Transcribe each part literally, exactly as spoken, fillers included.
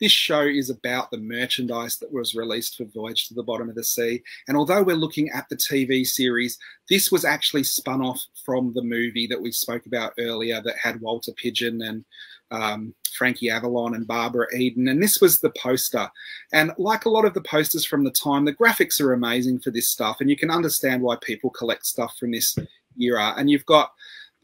This show is about the merchandise that was released for Voyage to the Bottom of the Sea. And although we're looking at the T V series, this was actually spun off from the movie that we spoke about earlier that had Walter Pidgeon and um, Frankie Avalon and Barbara Eden. And this was the poster. And like a lot of the posters from the time, the graphics are amazing for this stuff. And you can understand why people collect stuff from this era. And you've got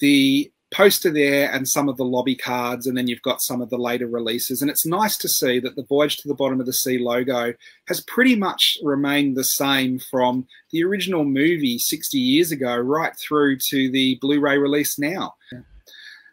the poster there and some of the lobby cards, and then you've got some of the later releases. And it's nice to see that the Voyage to the Bottom of the Sea logo has pretty much remained the same from the original movie sixty years ago right through to the Blu-ray release now. Yeah.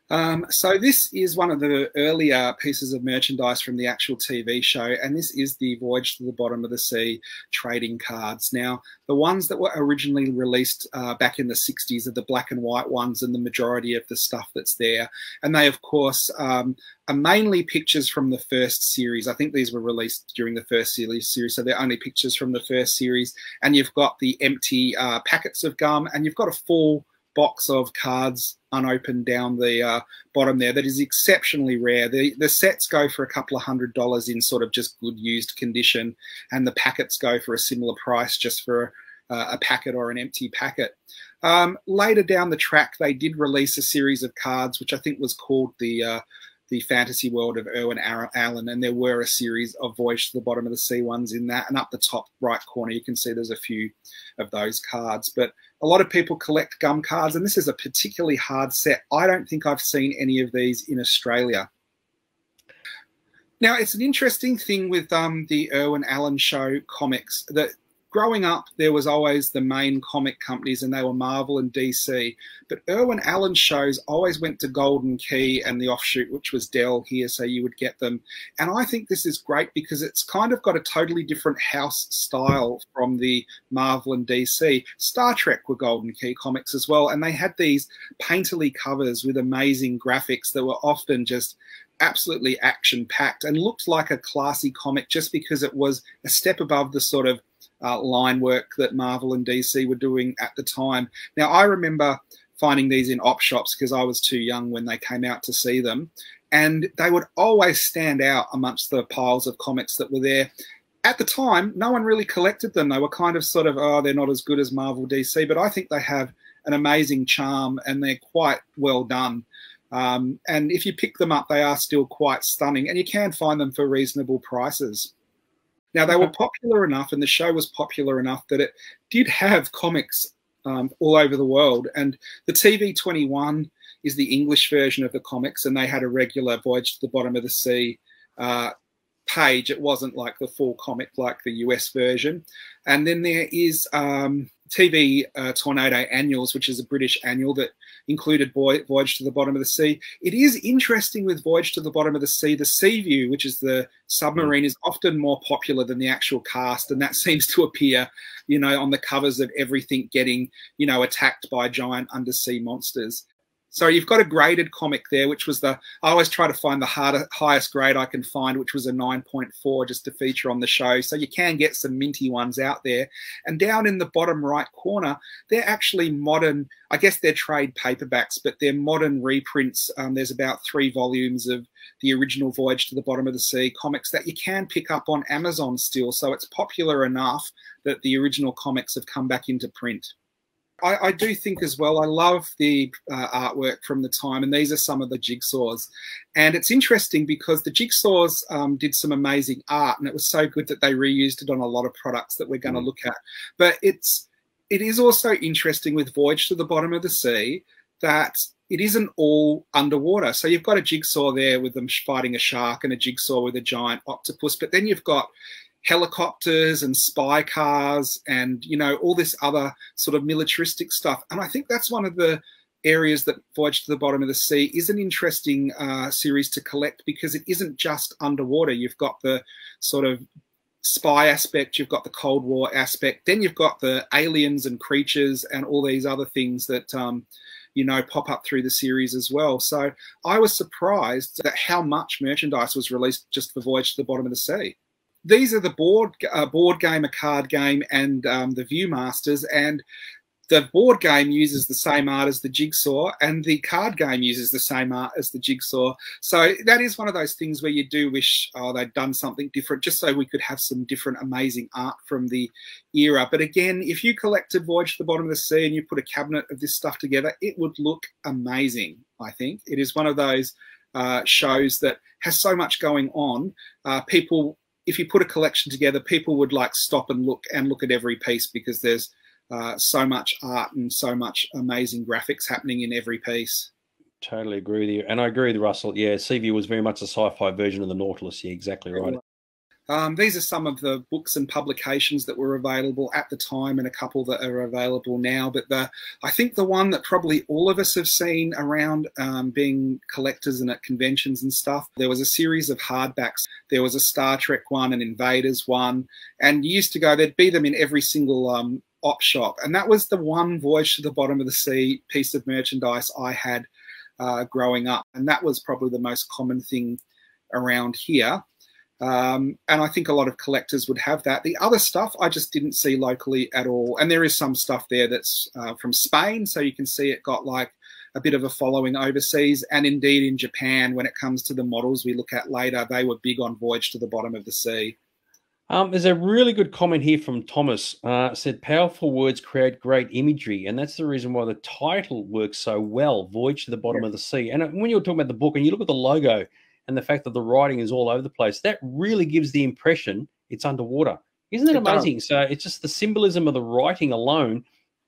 Um, so this is one of the earlier pieces of merchandise from the actual T V show, and this is the Voyage to the Bottom of the Sea trading cards. Now, the ones that were originally released uh, back in the sixties are the black and white ones, and the majority of the stuff that's there. And they, of course, um, are mainly pictures from the first series. I think these were released during the first series, so they're only pictures from the first series. And you've got the empty uh, packets of gum, and you've got a full box of cards unopened down the uh, bottom there that is exceptionally rare. The, the sets go for a couple of hundred dollars in sort of just good used condition, and the packets go for a similar price just for uh, a packet or an empty packet. Um, later down the track, they did release a series of cards, which I think was called the uh, the Fantasy World of Irwin Allen, and there were a series of Voyage to the Bottom of the Sea ones in that, and up the top right corner you can see there's a few of those cards. But a lot of people collect gum cards, and this is a particularly hard set. I don't think I've seen any of these in Australia. Now, it's an interesting thing with um, the Irwin Allen show comics that growing up there was always the main comic companies, and they were Marvel and D C. But Irwin Allen shows always went to Golden Key and the offshoot, which was Dell here, so you would get them. And I think this is great because it's kind of got a totally different house style from the Marvel and D C. Star Trek were Golden Key comics as well, and they had these painterly covers with amazing graphics that were often just absolutely action-packed and looked like a classy comic just because it was a step above the sort of Uh, line work that Marvel and D C were doing at the time. Now, I remember finding these in op shops because I was too young when they came out to see them, and they would always stand out amongst the piles of comics that were there. At the time, no one really collected them. They were kind of sort of, oh, they're not as good as Marvel, D C, but I think they have an amazing charm and they're quite well done. Um, and if you pick them up, they are still quite stunning, and you can find them for reasonable prices. Now, they were popular enough, and the show was popular enough that it did have comics um, all over the world. And the T V twenty-one is the English version of the comics, and they had a regular Voyage to the Bottom of the Sea uh, page. It wasn't like the full comic like the U S version. And then there is um, T V uh, Tornado Annuals, which is a British annual that included Boy Voyage to the Bottom of the Sea. It is interesting with Voyage to the Bottom of the Sea, the Seaview, which is the submarine, is often more popular than the actual cast, and that seems to appear, you know, on the covers of everything getting, you know, attacked by giant undersea monsters. So you've got a graded comic there, which was the, I always try to find the hardest, highest grade I can find, which was a nine point four, just to feature on the show. So you can get some minty ones out there. And down in the bottom right corner, they're actually modern, I guess they're trade paperbacks, but they're modern reprints. Um, there's about three volumes of the original Voyage to the Bottom of the Sea comics that you can pick up on Amazon still. So it's popular enough that the original comics have come back into print. I, I do think as well, I love the uh, artwork from the time, and these are some of the jigsaws. And it's interesting because the jigsaws um, did some amazing art, and it was so good that they reused it on a lot of products that we're going to mm. look at. But it's, it is also interesting with Voyage to the Bottom of the Sea that it isn't all underwater. So you've got a jigsaw there with them fighting a shark, and a jigsaw with a giant octopus, but then you've got helicopters and spy cars and, you know, all this other sort of militaristic stuff. And I think that's one of the areas that Voyage to the Bottom of the Sea is an interesting uh, series to collect, because it isn't just underwater. You've got the sort of spy aspect, you've got the Cold War aspect, then you've got the aliens and creatures and all these other things that, um, you know, pop up through the series as well. So I was surprised at how much merchandise was released just for Voyage to the Bottom of the Sea. These are the board uh, board game, a card game, and um, the Viewmasters. And The board game uses the same art as the Jigsaw, and the card game uses the same art as the Jigsaw. So that is one of those things where you do wish, oh, they'd done something different, just so we could have some different amazing art from the era. But again, if you collected Voyage to the Bottom of the Sea and you put a cabinet of this stuff together, it would look amazing, I think. It is one of those uh, shows that has so much going on. Uh, people, if you put a collection together, people would like stop and look and look at every piece, because there's Uh, so much art and so much amazing graphics happening in every piece. Totally agree with you. And I agree with Russell. Yeah, Seaview was very much a sci-fi version of the Nautilus. Yeah, exactly right. Um, these are some of the books and publications that were available at the time, and a couple that are available now. But the, I think the one that probably all of us have seen around, um, being collectors and at conventions and stuff, there was a series of hardbacks. There was a Star Trek one, an Invaders one, and you used to go, there'd be them in every single um, op shop. And that was the one Voyage to the Bottom of the Sea piece of merchandise I had uh, growing up. And that was probably the most common thing around here. Um, and I think a lot of collectors would have that. The other stuff I just didn't see locally at all. And there is some stuff there that's uh, from Spain. So you can see it got like a bit of a following overseas. And indeed in Japan, when it comes to the models we look at later, they were big on Voyage to the Bottom of the Sea. Um, there's a really good comment here from Thomas. Uh, said, powerful words create great imagery. And that's the reason why the title works so well, Voyage to the Bottom yeah. of the Sea. And when you were talking about the book and you look at the logo and the fact that the writing is all over the place, that really gives the impression it's underwater. Isn't that it amazing? Does. So it's just the symbolism of the writing alone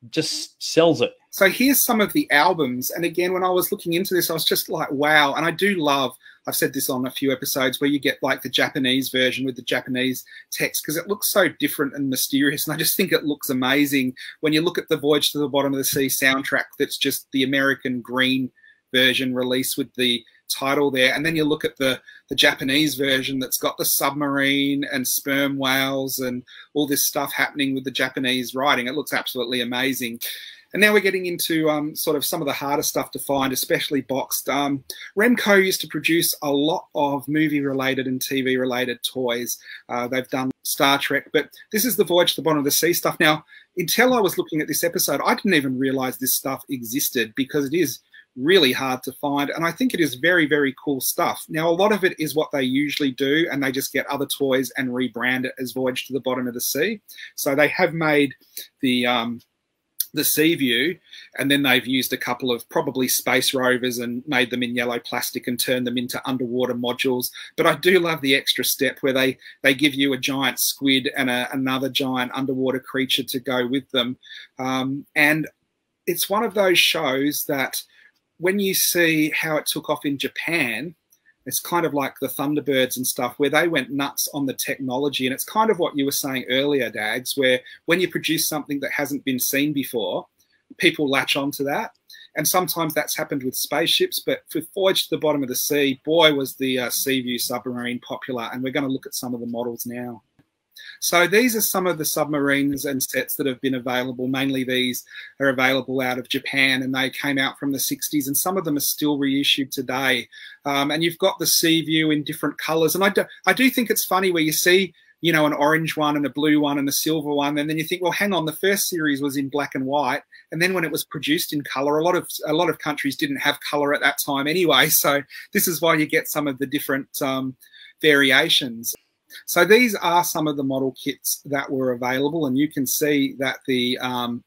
just sells it. So here's some of the albums. And again, when I was looking into this, I was just like, wow. And I do love, I've said this on a few episodes, where you get like the Japanese version with the Japanese text, because it looks so different and mysterious. And I just think it looks amazing when you look at the Voyage to the Bottom of the Sea soundtrack, that's just the American green version release with the title there. And then you look at the, the Japanese version that's got the submarine and sperm whales and all this stuff happening with the Japanese writing. It looks absolutely amazing. And now we're getting into um, sort of some of the harder stuff to find, especially boxed. Um, Remco used to produce a lot of movie-related and T V-related toys. Uh, they've done Star Trek, but this is the Voyage to the Bottom of the Sea stuff. Now, until I was looking at this episode, I didn't even realise this stuff existed, because it is really hard to find, and I think it is very, very cool stuff. Now, a lot of it is what they usually do, and they just get other toys and rebrand it as Voyage to the Bottom of the Sea. So they have made the... Um, the Seaview, and then they've used a couple of probably space rovers and made them in yellow plastic and turned them into underwater modules. But I do love the extra step where they, they give you a giant squid and a, another giant underwater creature to go with them. Um, and it's one of those shows that when you see how it took off in Japan, it's kind of like the Thunderbirds and stuff, where they went nuts on the technology. And it's kind of what you were saying earlier, Dags, where when you produce something that hasn't been seen before, people latch onto that. And sometimes that's happened with spaceships, but for Voyage to the Bottom of the Sea, boy, was the uh, Seaview submarine popular. And we're going to look at some of the models now. So these are some of the submarines and sets that have been available. Mainly these are available out of Japan, and they came out from the sixties, and some of them are still reissued today. Um, and you've got the Seaview in different colours. And I do, I do think it's funny where you see, you know, an orange one and a blue one and a silver one, and then you think, well, hang on, the first series was in black and white, and then when it was produced in colour, a lot of a lot of countries didn't have colour at that time anyway. So this is why you get some of the different um, variations. So these are some of the model kits that were available, and you can see that the um,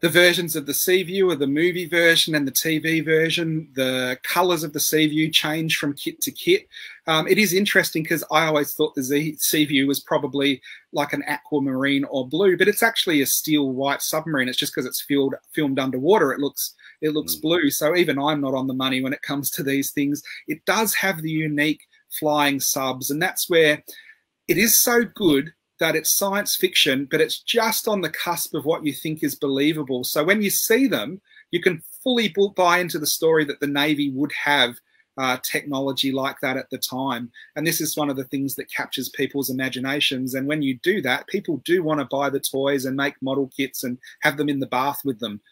the versions of the Seaview are the movie version and the T V version. The colours of the Seaview change from kit to kit. Um, it is interesting because I always thought the Seaview was probably like an aquamarine or blue, but it's actually a steel white submarine. It's just because it's filled, filmed underwater, it looks it looks mm. blue. So even I'm not on the money when it comes to these things. It does have the unique flying subs, and that's where it is so good that it's science fiction, but it's just on the cusp of what you think is believable. So when you see them, you can fully buy into the story that the Navy would have uh, technology like that at the time. And this is one of the things that captures people's imaginations. And when you do that, people do want to buy the toys and make model kits and have them in the bath with them.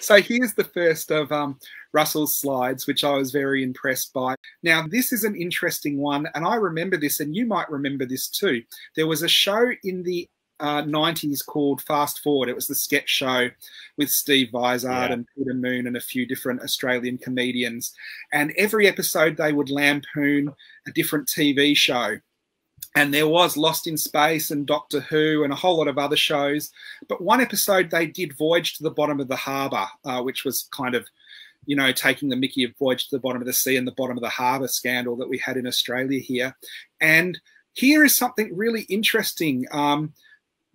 So here's the first of um, Russell's slides, which I was very impressed by. Now, this is an interesting one, and I remember this, and you might remember this too. There was a show in the uh, nineties called Fast Forward. It was the sketch show with Steve Vizard yeah. and Peter Moon and a few different Australian comedians. And every episode they would lampoon a different T V show. And there was Lost in Space and Doctor Who and a whole lot of other shows. But one episode they did Voyage to the Bottom of the Harbour, uh, which was kind of, you know, taking the mickey of Voyage to the Bottom of the Sea and the Bottom of the Harbour scandal that we had in Australia here. And here is something really interesting. Um,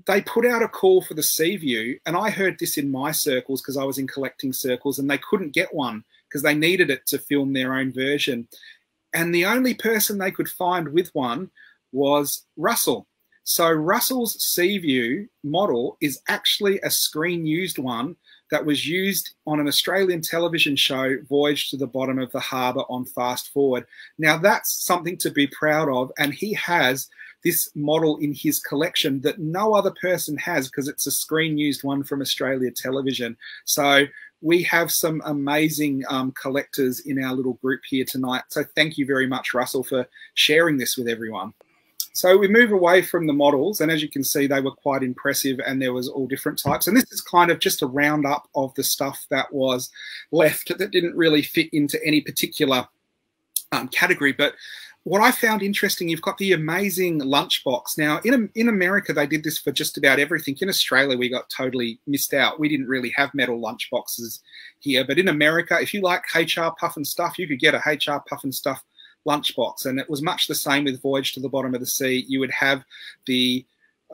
they put out a call for the Seaview, and I heard this in my circles because I was in collecting circles, and they couldn't get one because they needed it to film their own version. And the only person they could find with one was Russell. So Russell's Seaview model is actually a screen-used one that was used on an Australian television show, Voyage to the Bottom of the Harbour on Fast Forward. Now that's something to be proud of, and he has this model in his collection that no other person has because it's a screen-used one from Australia television. So we have some amazing um, collectors in our little group here tonight. So thank you very much, Russell, for sharing this with everyone. So we move away from the models, and as you can see, they were quite impressive, and there was all different types. And this is kind of just a roundup of the stuff that was left that didn't really fit into any particular um, category. But what I found interesting, you've got the amazing lunchbox. Now, in, in America, they did this for just about everything. In Australia, we got totally missed out. We didn't really have metal lunchboxes here. But in America, if you like H R Puff'n Stuff, you could get a H R Puff'n Stuff lunchbox, and it was much the same with Voyage to the Bottom of the Sea. You would have the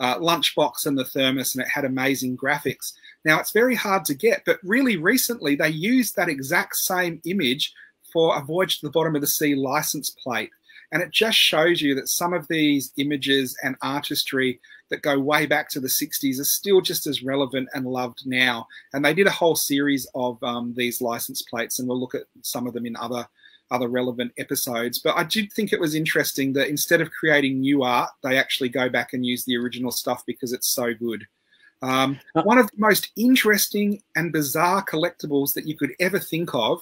uh, lunchbox and the thermos, and it had amazing graphics. Now, it's very hard to get, but really recently they used that exact same image for a Voyage to the Bottom of the Sea license plate, and it just shows you that some of these images and artistry that go way back to the sixties are still just as relevant and loved now. And they did a whole series of um, these license plates, and we'll look at some of them in other other relevant episodes. But I did think it was interesting that instead of creating new art, they actually go back and use the original stuff because it's so good. Um, one of the most interesting and bizarre collectibles that you could ever think of.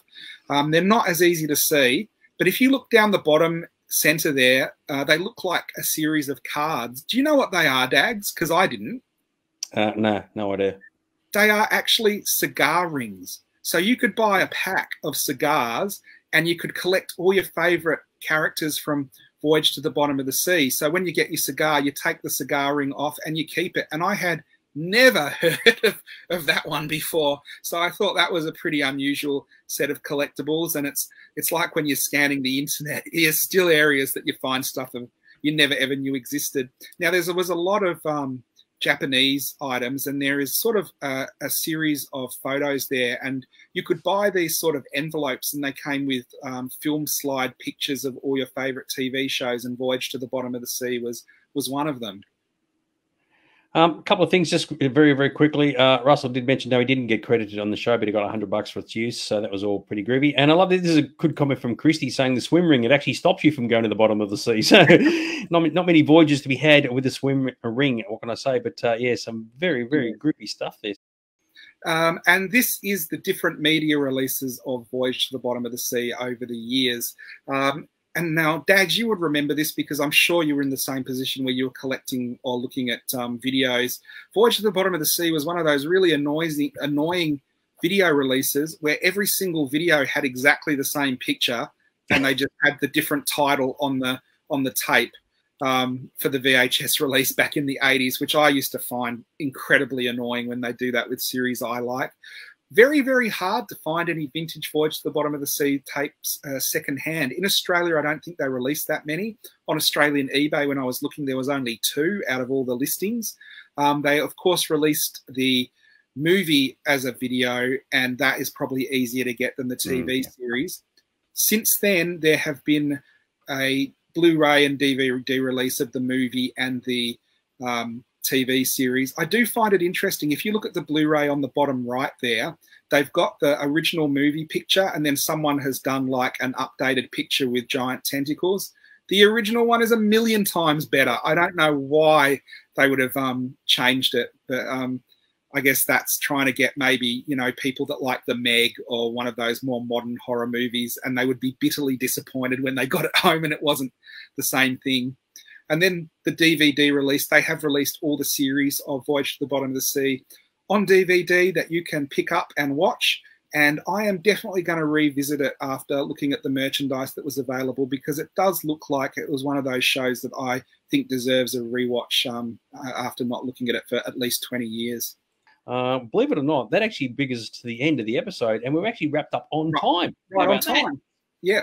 Um, they're not as easy to see, but if you look down the bottom center there, uh, they look like a series of cards. Do you know what they are, Dags? Because I didn't. Uh, no, no idea. They are actually cigar rings. So you could buy a pack of cigars and you could collect all your favourite characters from Voyage to the Bottom of the Sea. So when you get your cigar, you take the cigar ring off and you keep it. And I had never heard of, of that one before. So I thought that was a pretty unusual set of collectibles. And it's it's like when you're scanning the internet, there's still areas that you find stuff that you never ever knew existed. Now, there was a lot of um, Japanese items, and there is sort of a, a series of photos there, and you could buy these sort of envelopes, and they came with um, film slide pictures of all your favorite T V shows, and Voyage to the Bottom of the Sea was was one of them. Um, a couple of things just very, very quickly. Uh, Russell did mention, no, he didn't get credited on the show, but he got one hundred bucks for its use, so that was all pretty groovy. And I love that this is a good comment from Christy saying the swim ring, it actually stops you from going to the bottom of the sea. So not, not many voyages to be had with a swim ring, what can I say? But, uh, yeah, some very, very groovy stuff there. Um, and this is the different media releases of Voyage to the Bottom of the Sea over the years. Um, And now, Dags, you would remember this because I'm sure you were in the same position where you were collecting or looking at um, videos. Voyage to the Bottom of the Sea was one of those really annoying, annoying video releases where every single video had exactly the same picture and they just had the different title on the, on the tape um, for the V H S release back in the eighties, which I used to find incredibly annoying when they do that with series I like. Very, very hard to find any vintage Voyage to the Bottom of the Sea tapes uh, secondhand. In Australia, I don't think they released that many. On Australian eBay, when I was looking, there was only two out of all the listings. Um, they, of course, released the movie as a video, and that is probably easier to get than the T V mm. series. Since then, there have been a Blu-ray and D V D release of the movie and the um T V series. I do find it interesting. If you look at the Blu-ray on the bottom right there, they've got the original movie picture, and then someone has done like an updated picture with giant tentacles. The original one is a million times better. I don't know why they would have um, changed it, but um, I guess that's trying to get maybe, you know, people that like The Meg or one of those more modern horror movies, and they would be bitterly disappointed when they got it home and it wasn't the same thing. And then the D V D release, they have released all the series of Voyage to the Bottom of the Sea on D V D that you can pick up and watch. And I am definitely going to revisit it after looking at the merchandise that was available, because it does look like it was one of those shows that I think deserves a rewatch um, after not looking at it for at least twenty years. Uh, believe it or not, that actually brings us to the end of the episode, and we're actually wrapped up on right. time. Right on time. That? Yeah.